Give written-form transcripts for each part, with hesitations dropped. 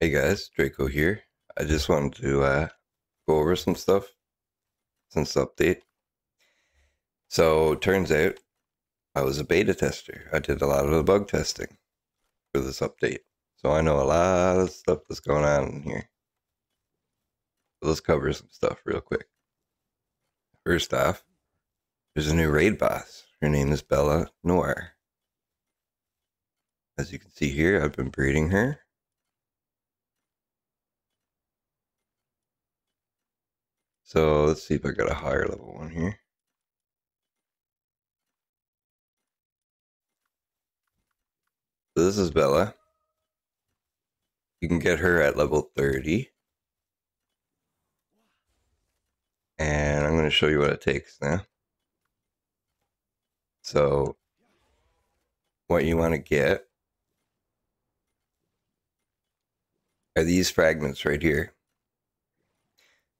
Hey guys, Draco here. I just wanted to go over some stuff since the update. So turns out I was a beta tester. I did a lot of the bug testing for this update. So I know a lot of stuff that's going on in here. So let's cover some stuff real quick. First off, there's a new raid boss. Her name is Bellanoir. As you can see here, I've been breeding her. So let's see if I got a higher level one here. So this is Bella. You can get her at level 30. And I'm going to show you what it takes now. So what you want to get are these fragments right here.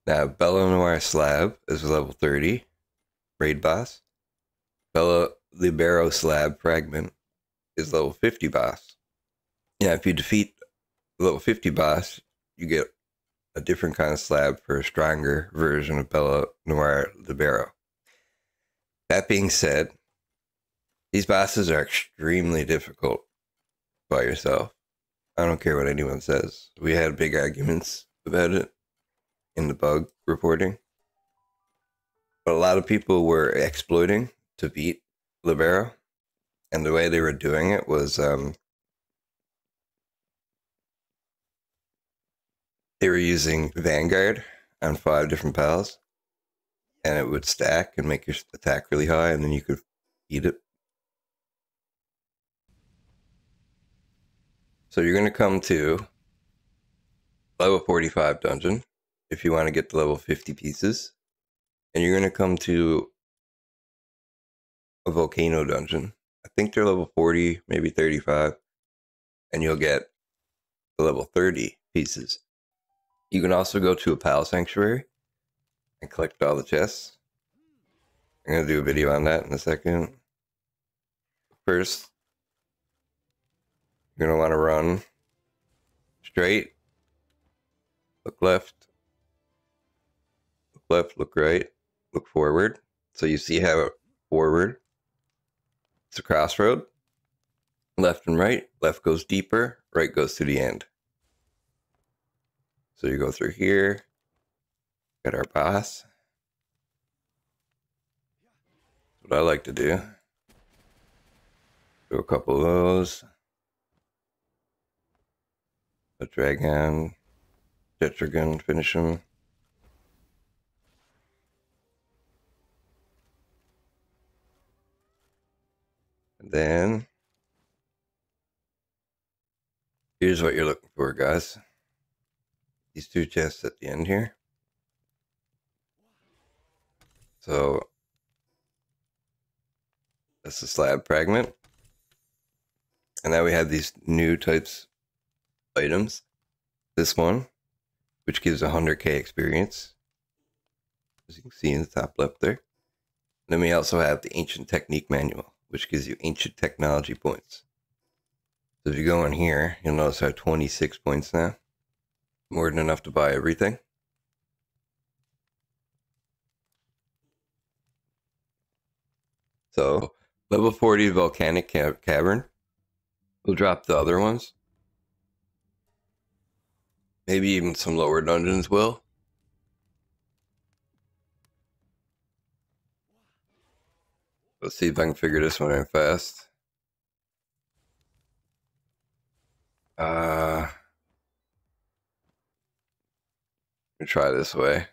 Now, Bellanoir Slab is level 30, raid boss. Bellanoir Libero Slab Fragment is level 50 boss. Yeah, if you defeat level 50 boss, you get a different kind of slab for a stronger version of Bellanoir Libero. That being said, these bosses are extremely difficult by yourself. I don't care what anyone says. We had big arguments about it in the bug reporting, but a lot of people were exploiting to beat Libero, and the way they were doing it was they were using Vanguard on 5 different pals, and it would stack and make your attack really high, and then you could eat it. So you're going to come to level 45 dungeon if you want to get to level 50 pieces, and you're going to come to a volcano dungeon. I think they're level 40, maybe 35, and you'll get to level 30 pieces. You can also go to a pal sanctuary and collect all the chests. I'm going to do a video on that in a second. First, you're going to want to run straight, look left, left, look right, look forward. So you see how forward, it's a crossroad, left and right. Left goes deeper, right goes to the end. So you go through here, get our boss. That's what I like to do. Do a couple of those. The Dragon, Jetragon, finish him. Then here's what you're looking for, guys. These 2 chests at the end here. So that's the slab fragment. And now we have these new types of items. This one, which gives 100k experience, as you can see in the top left there. And then we also have the ancient technique manual, which gives you ancient technology points. So if you go in here, you'll notice I have 26 points now. More than enough to buy everything. So level 40 Volcanic Cavern. We'll drop the other ones. Maybe even some lower dungeons will. Let's see if I can figure this one out fast. Let me try this way.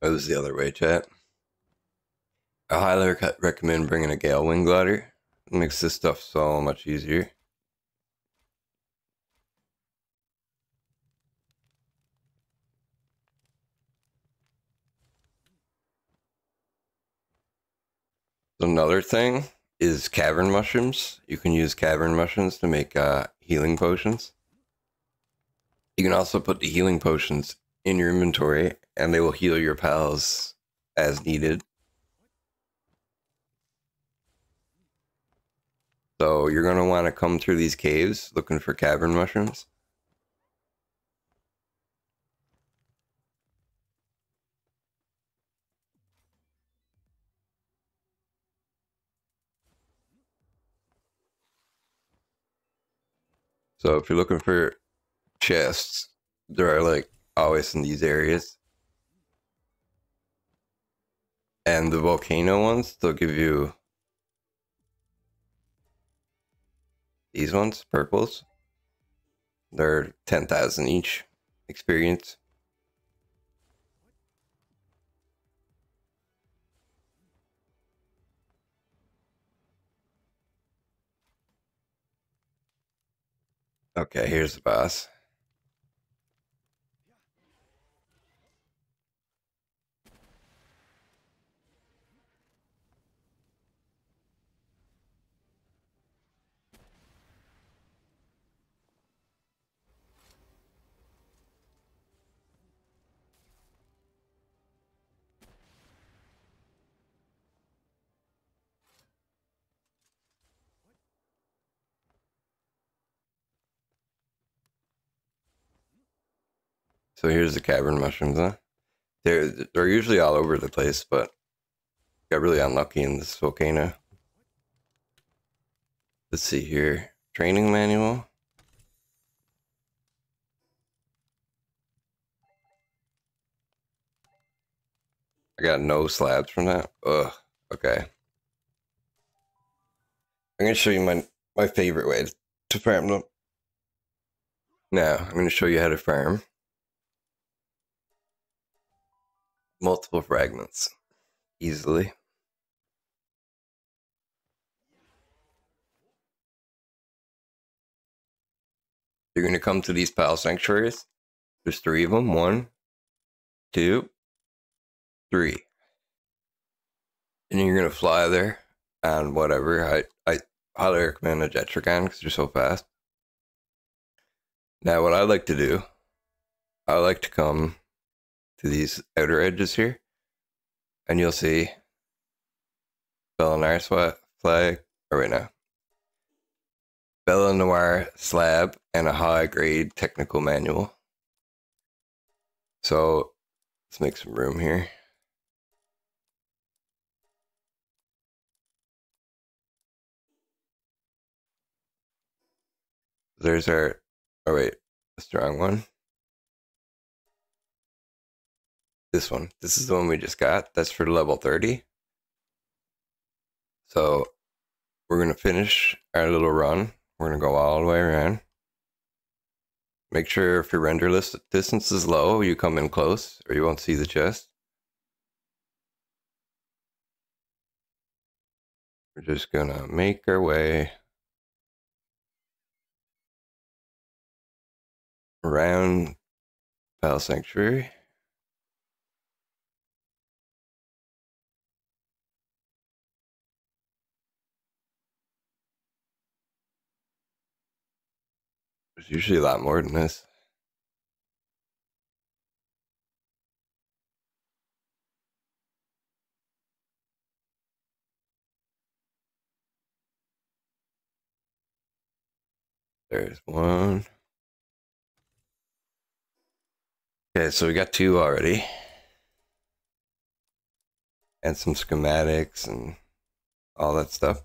That was the other way, chat. I highly recommend bringing a Gale Wing Glider Makes this stuff so much easier. Another thing is cavern mushrooms. You can use cavern mushrooms to make healing potions. You can also put the healing potions in your inventory and they will heal your pals as needed. So you're going to want to come through these caves looking for cavern mushrooms. So if you're looking for chests, there are like always in these areas. And the volcano ones, they'll give you these ones, purples. They're 10,000 each experience. Okay, here's the boss. So here's the cavern mushrooms, huh? They're usually all over the place, but got really unlucky in this volcano. Let's see here. Training manual. I got no slabs from that. Ugh, okay. I'm gonna show you my favorite way to farm them. Now, I'm gonna show you how to farm multiple fragments easily. You're going to come to these pile sanctuaries. There's three of them. 1, 2, 3. And you're going to fly there on whatever. I highly recommend a Jetragon because you're so fast. Now what I like to do, I like to come to these outer edges here, and you'll see Bellanoir flag right now. Bellanoir slab and a high grade technical manual. So let's make some room here. There's our, oh wait, a strong one. This one. This is the one we just got. That's for level 30. So we're going to finish our little run. We're going to go all the way around. Make sure if your render list distance is low, you come in close or you won't see the chest. We're just going to make our way around Pal Sanctuary. There's usually a lot more than this. There's one. Okay, so we got two already. And some schematics and all that stuff.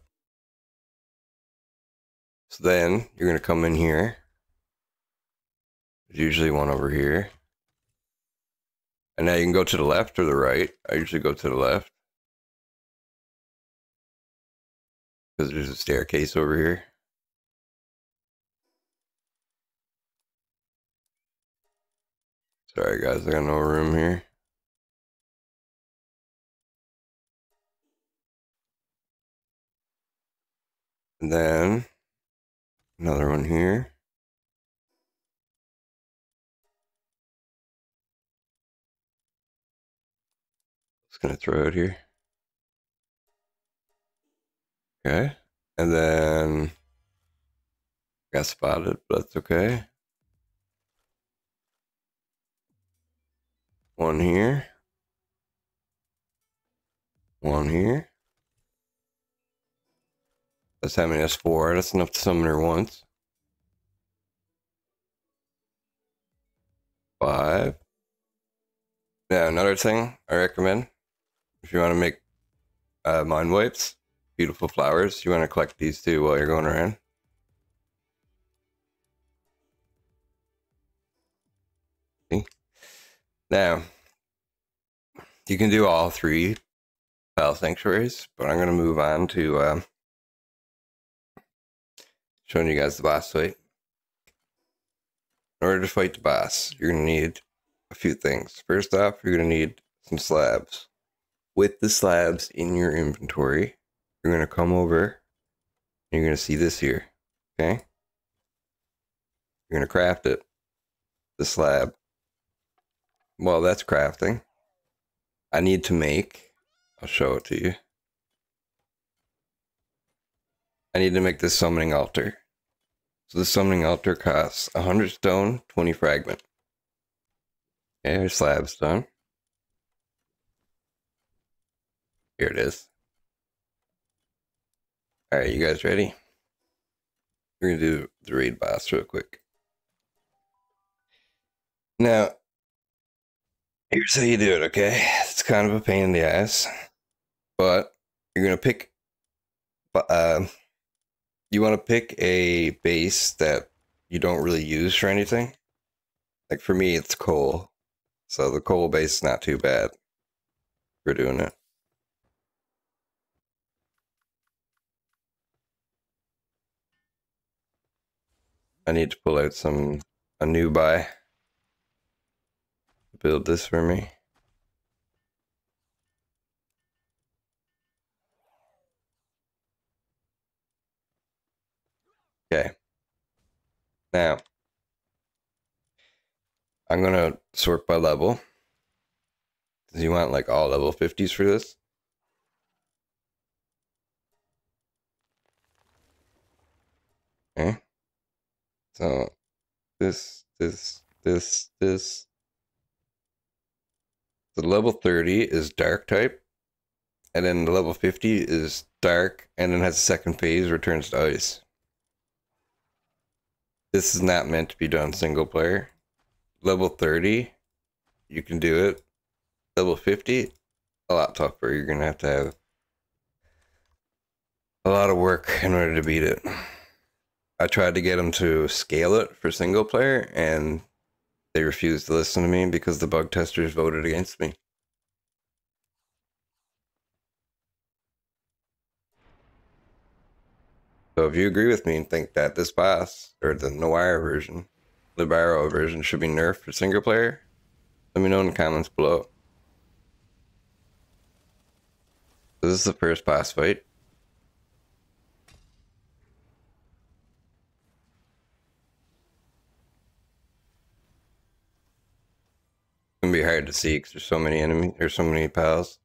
So then you're going to come in here. There's usually one over here. And now you can go to the left or the right. I usually go to the left. Because there's a staircase over here. Sorry guys, I got no room here. And then another one here. Just gonna throw it here. Okay. And then got spotted, but that's okay. One here. One here. That's how many? That's four. That's enough to summon her once. 5. Yeah, another thing I recommend if you want to make mind wipes, beautiful flowers, you want to collect these too while you're going around. See? Now, you can do all 3 tile sanctuaries, but I'm going to move on to showing you guys the boss fight. In order to fight the boss, you're going to need a few things. First off, you're going to need some slabs. With the slabs in your inventory, you're going to come over and you're going to see this here. Okay? You're going to craft it. The slab. Well, that's crafting. I need to make, I'll show it to you. I need to make this summoning altar. So the summoning altar costs 100 stone, 20 fragment. Okay, our slab's done. Here it is. Alright, you guys ready? We're gonna do the raid boss real quick. Now, here's how you do it, okay? It's kind of a pain in the ass, but you're going to pick, you want to pick a base that you don't really use for anything. Like for me, it's coal. So the coal base is not too bad for doing it. I need to pull out a new buy. Build this for me. Okay. Now, I'm going to sort by level. Because you want like all level 50s for this. Okay. So, this. The level 30 is dark type, and then the level 50 is dark, and then has a second phase, returns to ice. This is not meant to be done single player. Level 30, you can do it. Level 50, a lot tougher. You're going to have a lot of work in order to beat it. I tried to get them to scale it for single player, and they refused to listen to me because the bug testers voted against me. So if you agree with me and think that this boss, or the Noir version, Libero version, should be nerfed for single player, let me know in the comments below. This is the first boss fight. Be hard to see because there's so many enemies, there's so many pals.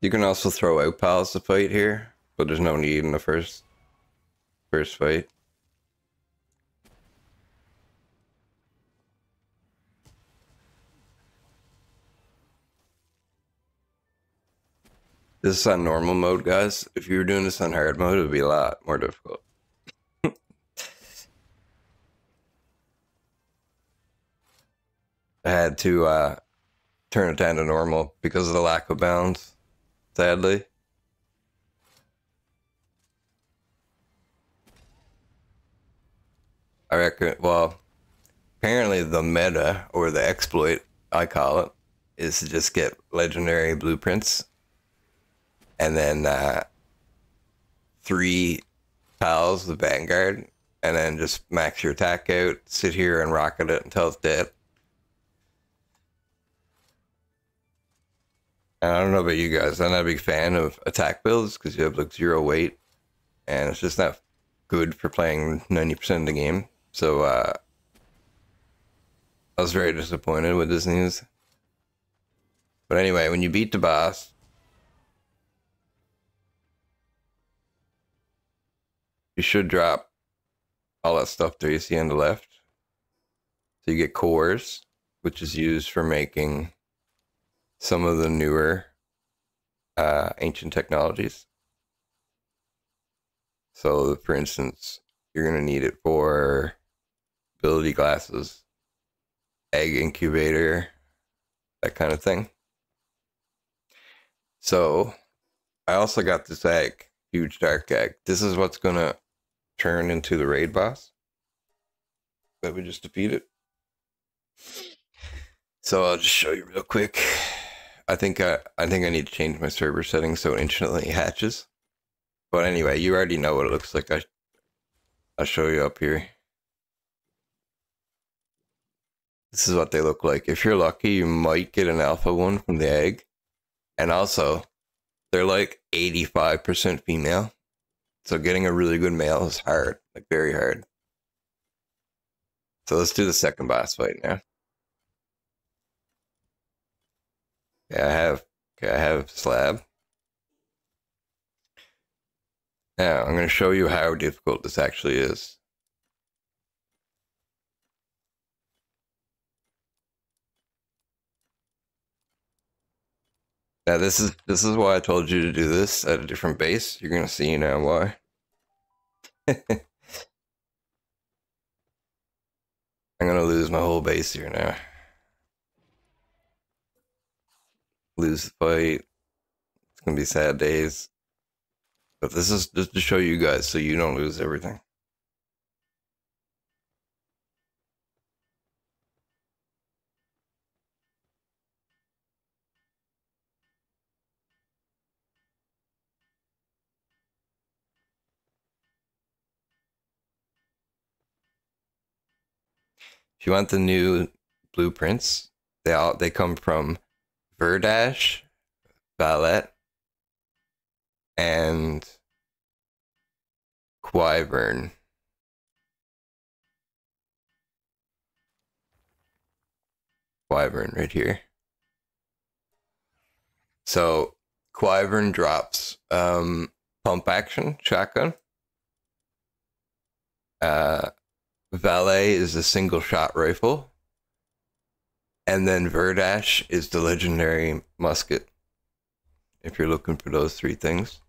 You can also throw out pals to fight here, but there's no need in the first fight. This is on normal mode, guys. If you were doing this on hard mode, it would be a lot more difficult. I had to turn it down to normal because of the lack of bounds, sadly. I reckon, well, apparently the meta, or the exploit, I call it, is to just get legendary blueprints and then 3 tiles with Vanguard and then just max your attack out, sit here and rocket it until it's dead. And I don't know about you guys, I'm not a big fan of attack builds because you have like 0 weight and it's just not good for playing 90% of the game. So I was very disappointed with this news. But anyway, when you beat the boss, you should drop all that stuff there you see on the left. So you get cores, which is used for making some of the newer ancient technologies. So, for instance, you're going to need it for ability glasses, egg incubator, that kind of thing. So, I also got this egg, huge dark egg. This is what's going to turn into the raid boss that we just defeated. So I'll just show you real quick. I think I need to change my server settings so it instantly hatches. But anyway, you already know what it looks like. I'll show you up here. This is what they look like. If you're lucky, you might get an alpha one from the egg. And also, they're like 85% female. So getting a really good male is hard, like very hard. So let's do the second boss fight now. Yeah, I have slab. Now I'm going to show you how difficult this actually is. Now this is why I told you to do this at a different base. You're going to see now why. I'm going to lose my whole base here now. Lose the fight. It's going to be sad days. But this is just to show you guys so you don't lose everything. If you want the new blueprints, they come from Verdash, Valet, and Quivern. Quivern right here. So Quivern drops pump action shotgun. Valet is a single shot rifle, and then Verdash is the legendary musket. If you're looking for those three things.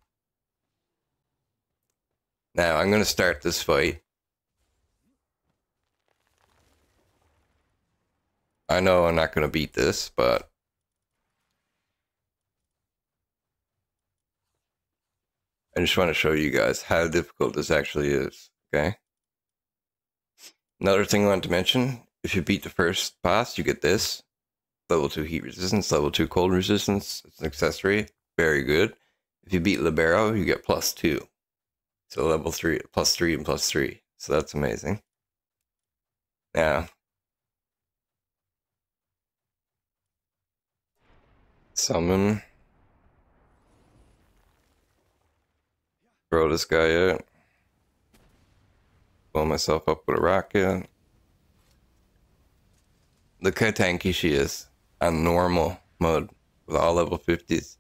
Now I'm going to start this fight. I know I'm not going to beat this, but I just want to show you guys how difficult this actually is, okay? Another thing I wanted to mention, if you beat the first boss, you get this. Level 2 heat resistance, level 2 cold resistance. It's an accessory. Very good. If you beat Libero, you get plus 2. So level 3, plus 3 and plus 3. So that's amazing. Now. Summon. Throw this guy out. Blow myself up with a rocket. Look how tanky she is on normal mode with all level 50s.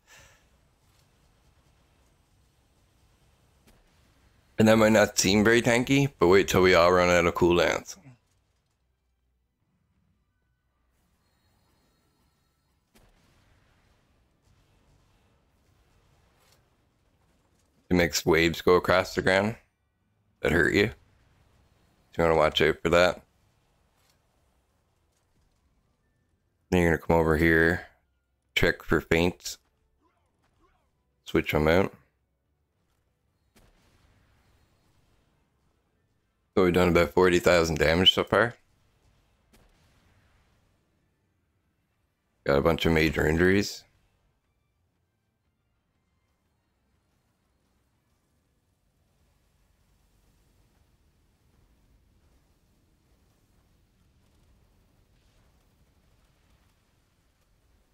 And that might not seem very tanky, but wait till we all run out of cooldowns. It makes waves go across the ground that hurt you. You want to watch out for that. Then you're going to come over here, check for feints, switch them out. So we've done about 40,000 damage so far. Got a bunch of major injuries.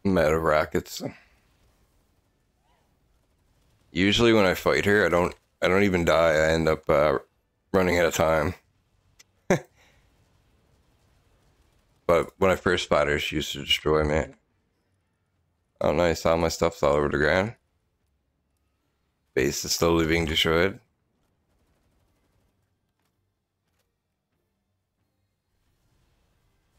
I'm out of rockets. Usually when I fight her, I don't I don't even die. I end up running out of time. But when I first fought her, she used to destroy me. Oh, nice. All my stuff's all over the ground. Base is slowly being destroyed.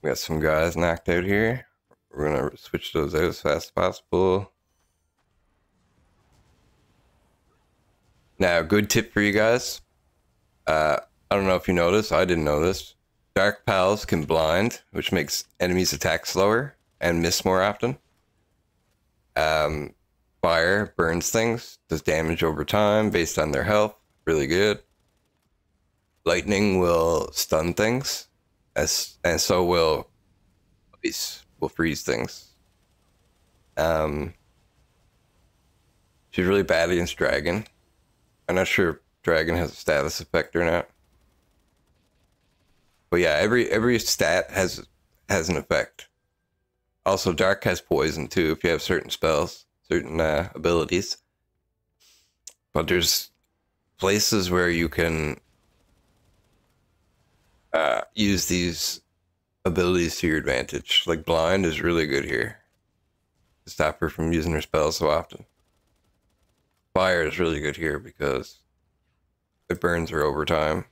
We got some guys knocked out here. We're going to switch those out as fast as possible. Now, good tip for you guys. I don't know if you know this. I didn't know this. Dark pals can blind, which makes enemies attack slower and miss more often. Fire burns things, does damage over time based on their health. Really good. Lightning will stun things, and so will ice, will freeze things. She's really bad against dragon. I'm not sure if dragon has a status effect or not. But yeah, every stat has an effect. Also, dark has poison too if you have certain spells, certain abilities. But there's places where you can use these abilities to your advantage. Like blind is really good here to stop her from using her spells so often. Fire is really good here because it burns her over time.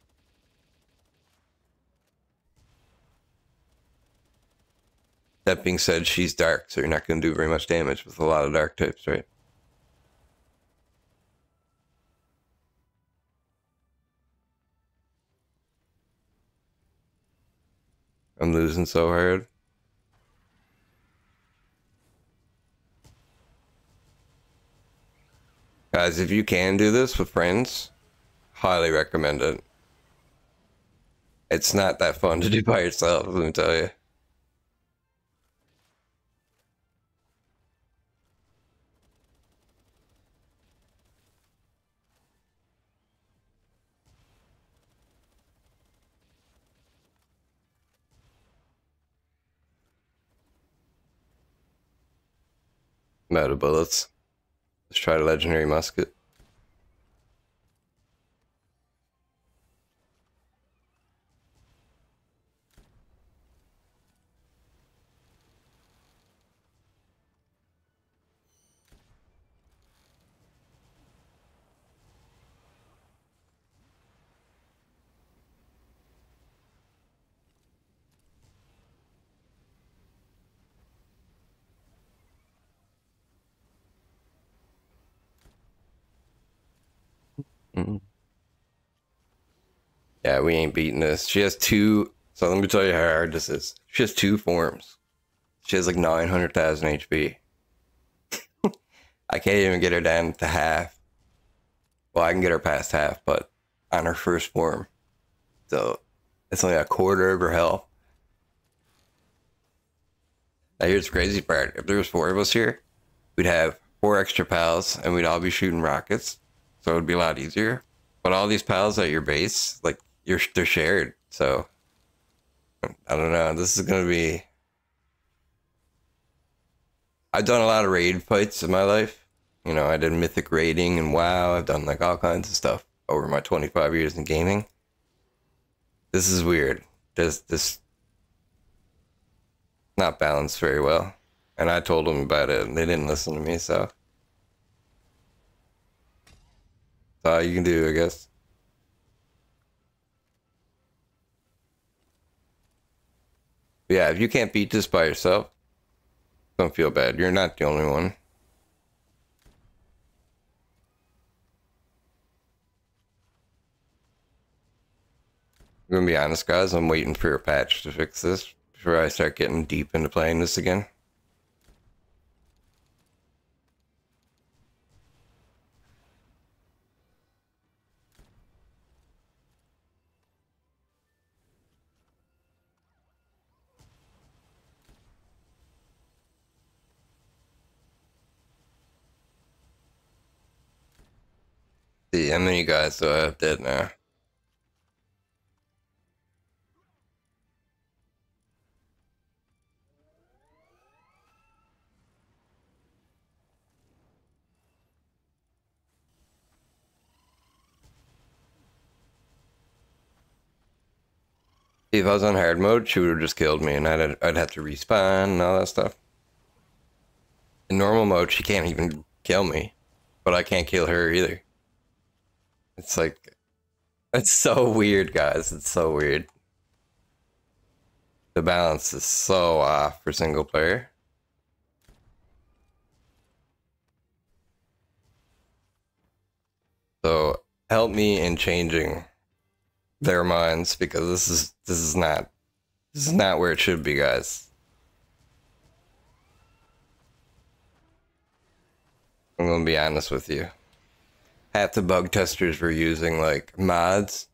That being said, she's dark, so you're not going to do very much damage with a lot of dark types, right? I'm losing so hard. Guys, if you can do this with friends, highly recommend it. It's not that fun to do by yourself, let me tell you. I'm out of bullets. Let's try the legendary musket. Yeah, we ain't beating this. She has two. So let me tell you how hard this is. She has two forms. She has like 900,000 HP. I can't even get her down to half. Well, I can get her past half, but on her first form. So it's only a quarter of her health. Now here's the crazy part. If there was four of us here, we'd have four extra pals and we'd all be shooting rockets. So it'd be a lot easier. But all these pals at your base, like, they're shared. So, I don't know. This is going to be... I've done a lot of raid fights in my life. You know, I did mythic raiding and WoW. I've done, like, all kinds of stuff over my 25 years in gaming. This is weird. This not balanced very well. And I told them about it, and they didn't listen to me, so... That's all you can do, I guess. But yeah, if you can't beat this by yourself, don't feel bad. You're not the only one. I'm gonna be honest, guys. I'm waiting for a patch to fix this before I start getting deep into playing this again. See how many guys do I have dead now? If I was on hard mode, she would have just killed me, and I'd have to respawn and all that stuff. In normal mode, she can't even kill me, but I can't kill her either. It's like, it's so weird, guys. It's so weird. The balance is so off for single player. So help me in changing their minds, because this is not where it should be, guys. I'm gonna be honest with you. Half the bug testers were using like mods,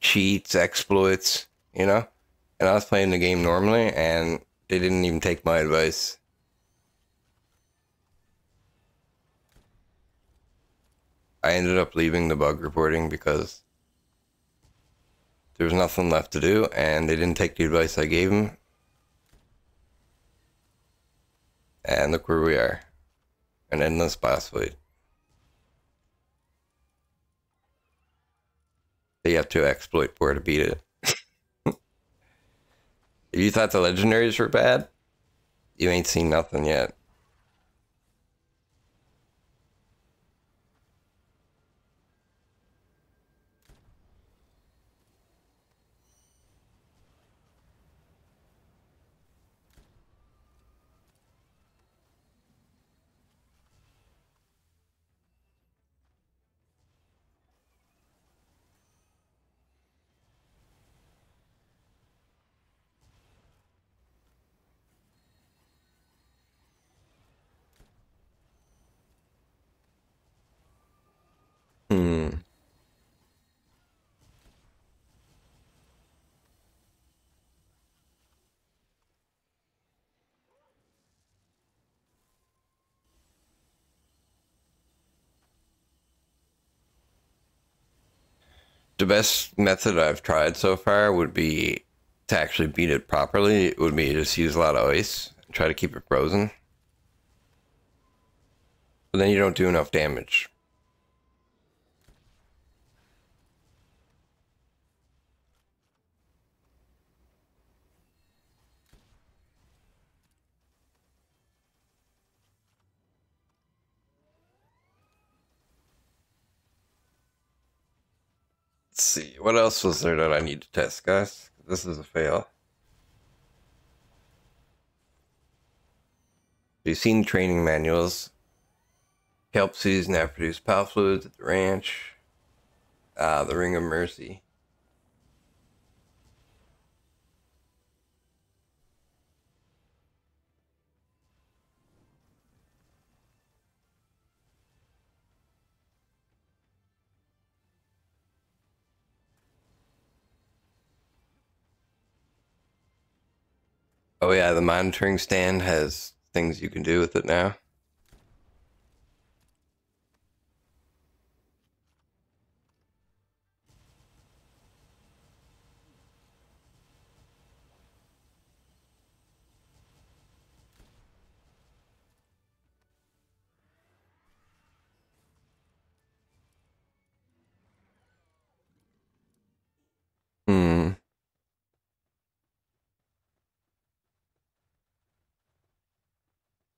cheats, exploits, you know? And I was playing the game normally and they didn't even take my advice. I ended up leaving the bug reporting because there was nothing left to do, and they didn't take the advice I gave them. And look where we are. An endless boss fight. You have to exploit 4 to beat it. If you thought the legendaries were bad, you ain't seen nothing yet. The best method I've tried so far would be to actually beat it properly. It would be just use a lot of ice and try to keep it frozen. But then you don't do enough damage. Let's see, what else was there that I need to test, guys? This is a fail. You've seen training manuals. Kelp season, I've produced pal fluids at the ranch. The Ring of Mercy. Oh yeah, the monitoring stand has things you can do with it now.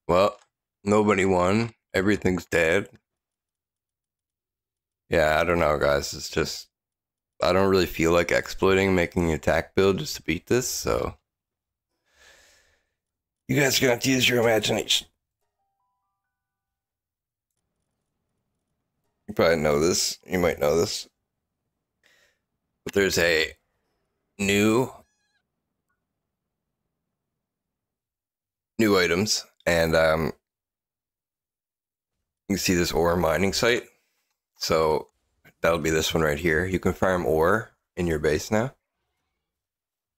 Well, nobody won. Everything's dead. Yeah, I don't know, guys. It's just, I don't really feel like exploiting, making an attack build just to beat this, so. You guys are gonna have to use your imagination. You probably know this. You might know this. But there's a new items. And you can see this ore mining site. So that'll be this one right here. You can farm ore in your base now.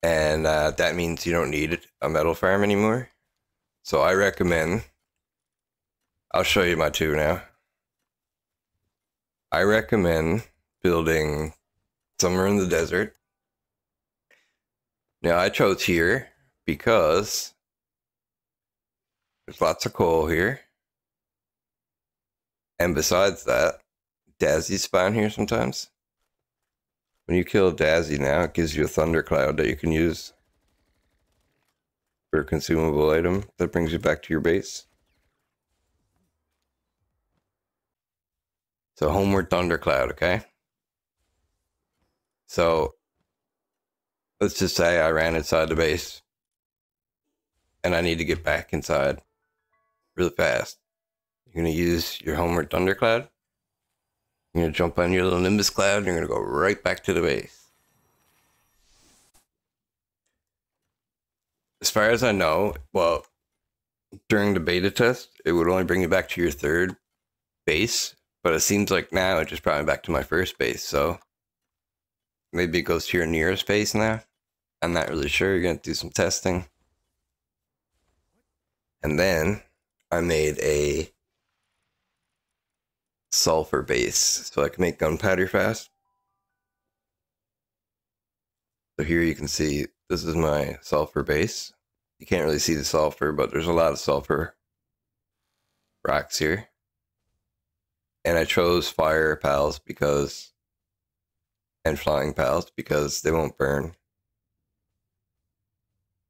And that means you don't need a metal farm anymore. So I recommend, I'll show you my two now. I recommend building somewhere in the desert. Now I chose here because there's lots of coal here. And besides that, Dazzy spawn here sometimes. When you kill Dazzy now, it gives you a Thundercloud that you can use for a consumable item that brings you back to your base. So Homeward Thundercloud, okay? So let's just say I ran inside the base and I need to get back inside really fast. You're going to use your Homeward Thundercloud. You're going to jump on your little Nimbus Cloud and you're going to go right back to the base. As far as I know, well, during the beta test, it would only bring you back to your third base. But it seems like now it just brought me back to my first base. So maybe it goes to your nearest base now. I'm not really sure. You're going to do some testing. And then I made a sulfur base so I can make gunpowder fast. So here you can see this is my sulfur base. You can't really see the sulfur, but there's a lot of sulfur rocks here. And I chose fire pals because, and flying pals because they won't burn.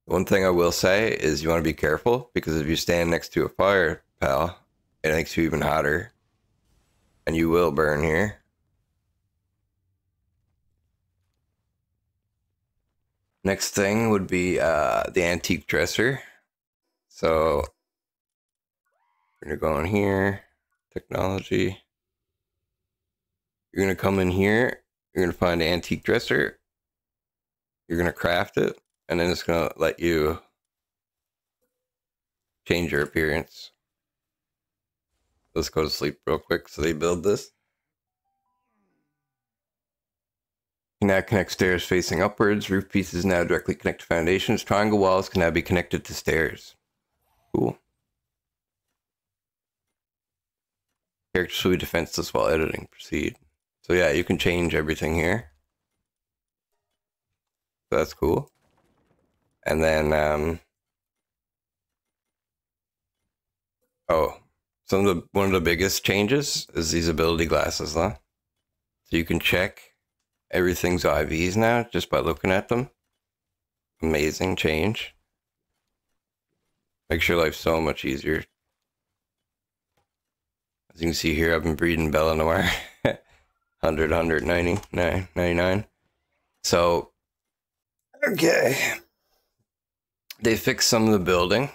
One thing I will say is you want to be careful, because if you stand next to a fire pal, it makes you even hotter. And you will burn here. Next thing would be the antique dresser. So we're going to go in here, technology. You're going to come in here. You're going to find an antique dresser. You're going to craft it. And then it's going to let you change your appearance. Let's go to sleep real quick so they build this. You now connect stairs facing upwards. Roof pieces now directly connect to foundations. Triangle walls can now be connected to stairs. Cool. Characters will be defenseless while editing. Proceed. So yeah, you can change everything here. So that's cool. And then, one of the biggest changes is these ability glasses, huh? So you can check everything's IVs now just by looking at them. Amazing change. Makes your life so much easier. As you can see here, I've been breeding Bellanoir. 100, 190, 99. So, okay. They fixed some of the building.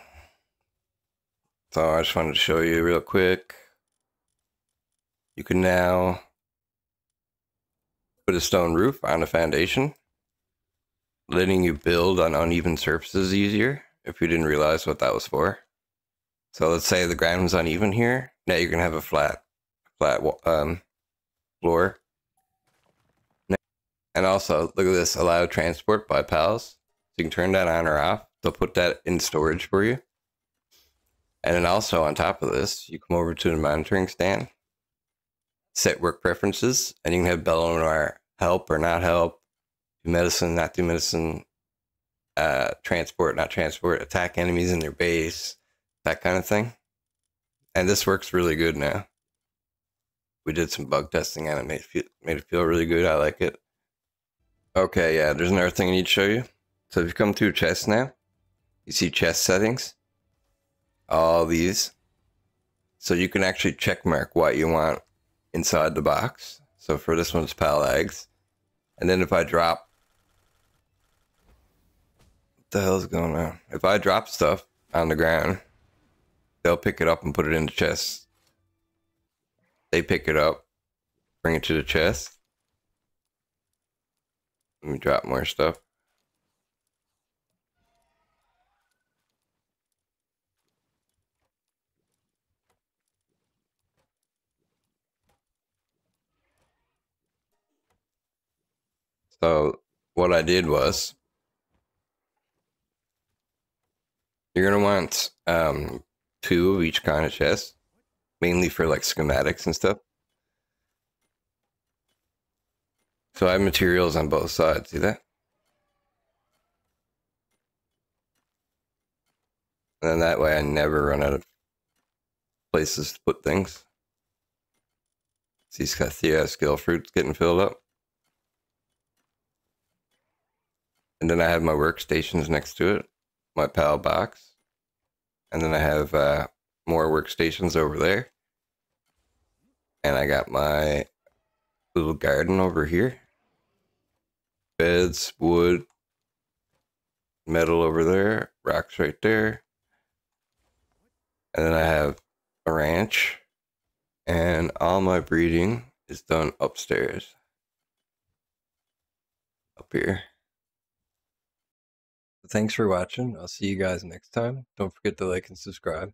So I just wanted to show you real quick. You can now put a stone roof on a foundation, letting you build on uneven surfaces easier, if you didn't realize what that was for. So let's say the ground was uneven here. Now you can have a flat floor. And also, look at this, allow transport by pals. So you can turn that on or off. They'll put that in storage for you. And then also on top of this, you come over to the monitoring stand, set work preferences, and you can have Bellanoir help or not help, do medicine, not do medicine, transport, not transport, attack enemies in their base, that kind of thing. And this works really good now. We did some bug testing and it made it feel really good. I like it. Okay, yeah, there's another thing I need to show you. So if you come to chest now, you see chest settings. All these, so you can actually check mark what you want inside the box. So for this one, it's pal eggs. And then if I drop, what the hell's going on? If I drop stuff on the ground, they'll pick it up and put it in the chest. They pick it up, bring it to the chest. Let me drop more stuff. So what I did was, you're going to want 2 of each kind of chest, mainly for like schematics and stuff. So I have materials on both sides, see that? And then that way I never run out of places to put things. See, Scythia skill fruit's getting filled up. And then I have my workstations next to it, my PAL box. And then I have more workstations over there. And I got my little garden over here. Beds, wood, metal over there, rocks right there. And then I have a ranch. And all my breeding is done upstairs. Up here. Thanks for watching. I'll see you guys next time. Don't forget to like and subscribe.